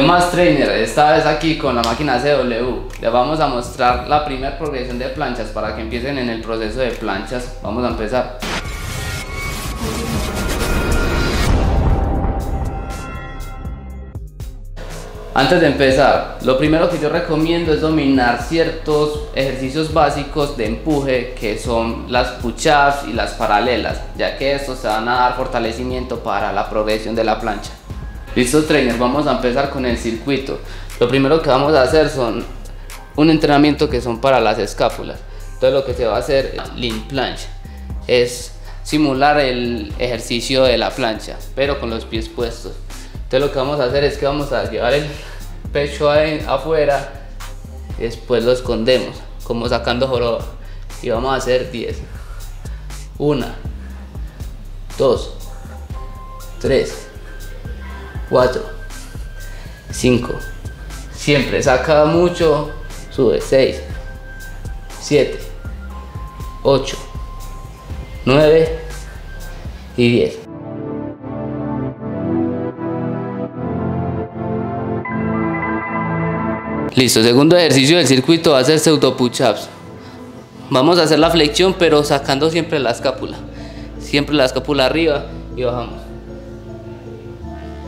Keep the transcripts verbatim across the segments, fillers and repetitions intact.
¿Qué más, trainer? Esta vez aquí con la máquina C W les vamos a mostrar la primera progresión de planchas para que empiecen en el proceso de planchas. Vamos a empezar. Antes de empezar, lo primero que yo recomiendo es dominar ciertos ejercicios básicos de empuje que son las push-ups y las paralelas, ya que estos te van a dar fortalecimiento para la progresión de la plancha. Listo, trainers, vamos a empezar con el circuito. Lo primero que vamos a hacer son un entrenamiento que son para las escápulas. Entonces lo que se va a hacer es lean planche, es simular el ejercicio de la plancha pero con los pies puestos. Entonces lo que vamos a hacer es que vamos a llevar el pecho afuera y después lo escondemos como sacando joroba y vamos a hacer diez. uno, dos, tres, cuatro, cinco, siempre saca mucho, sube. Seis, siete, ocho, nueve y diez. Listo, segundo ejercicio del circuito va a ser pseudo push-ups. Vamos a hacer la flexión pero sacando siempre la escápula. Siempre la escápula arriba y bajamos.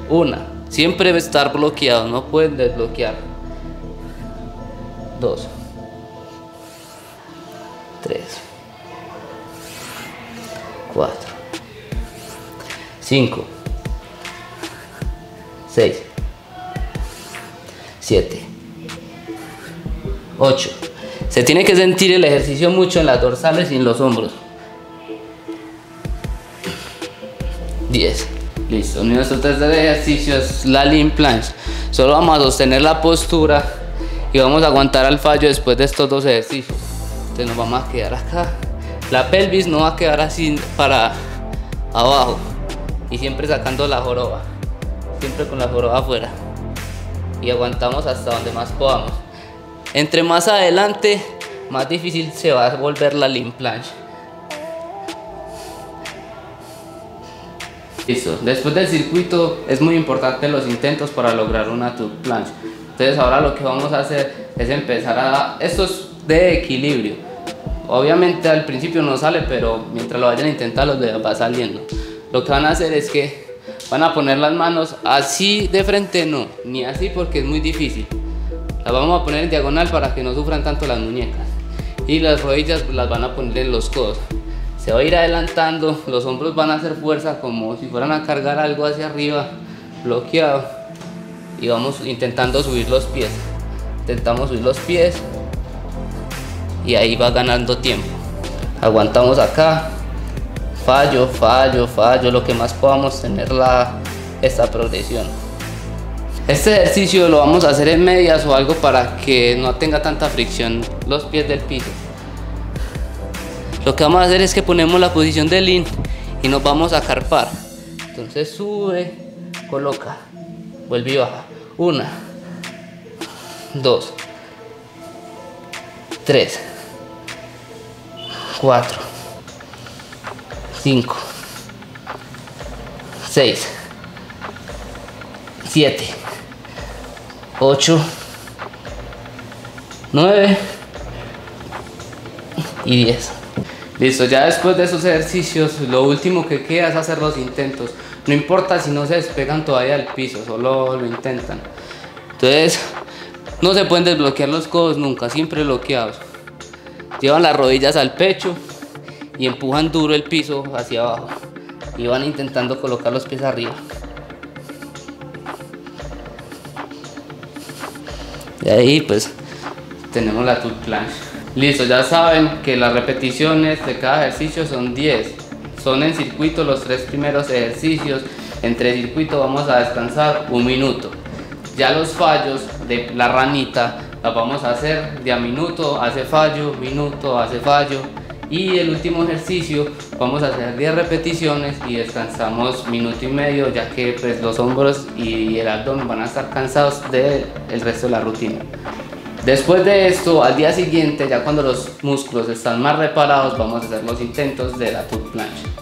Una, siempre debe estar bloqueado, no pueden desbloquear. Dos. Tres. Cuatro. Cinco. Seis. Siete. ocho. Se tiene que sentir el ejercicio mucho en las dorsales y en los hombros. diez. Listo, nuestro tercer ejercicio es la lean planche. Solo vamos a sostener la postura y vamos a aguantar al fallo después de estos dos ejercicios. Entonces nos vamos a quedar acá. La pelvis no va a quedar así para abajo y siempre sacando la joroba. Siempre con la joroba afuera y aguantamos hasta donde más podamos. Entre más adelante, más difícil se va a volver la lean planche. Listo, después del circuito es muy importante los intentos para lograr una tuck planche. Entonces ahora lo que vamos a hacer es empezar a... esto es de equilibrio. Obviamente al principio no sale, pero mientras lo vayan a intentar los va saliendo. Lo que van a hacer es que van a poner las manos así de frente, no, ni así porque es muy difícil. Las vamos a poner en diagonal para que no sufran tanto las muñecas. Y las rodillas las van a poner en los codos. Se va a ir adelantando, los hombros van a hacer fuerza como si fueran a cargar algo hacia arriba, bloqueado. Y vamos intentando subir los pies. Intentamos subir los pies. Y ahí va ganando tiempo. Aguantamos acá. Fallo, fallo, fallo, lo que más podamos tener la, esta progresión. Este ejercicio lo vamos a hacer en medias o algo para que no tenga tanta fricción los pies del piso. Lo que vamos a hacer es que ponemos la posición de lean y nos vamos a carpar. Entonces sube, coloca, vuelve y baja. Una, dos, tres, cuatro, cinco, seis, siete, ocho, nueve y diez. Listo, ya después de esos ejercicios, lo último que queda es hacer los intentos. No importa si no se despegan todavía del piso, solo lo intentan. Entonces, no se pueden desbloquear los codos nunca, siempre bloqueados. Llevan las rodillas al pecho y empujan duro el piso hacia abajo. Y van intentando colocar los pies arriba. Y ahí pues tenemos la tuck planche. Listo, ya saben que las repeticiones de cada ejercicio son diez. Son en circuito los tres primeros ejercicios. Entre circuito vamos a descansar un minuto. Ya los fallos de la ranita las vamos a hacer de a minuto, hace fallo, minuto, hace fallo. Y el último ejercicio vamos a hacer diez repeticiones y descansamos minuto y medio, ya que pues, los hombros y el abdomen van a estar cansados del resto de la rutina. Después de esto, al día siguiente, ya cuando los músculos están más reparados, vamos a hacer los intentos de la tuck planche.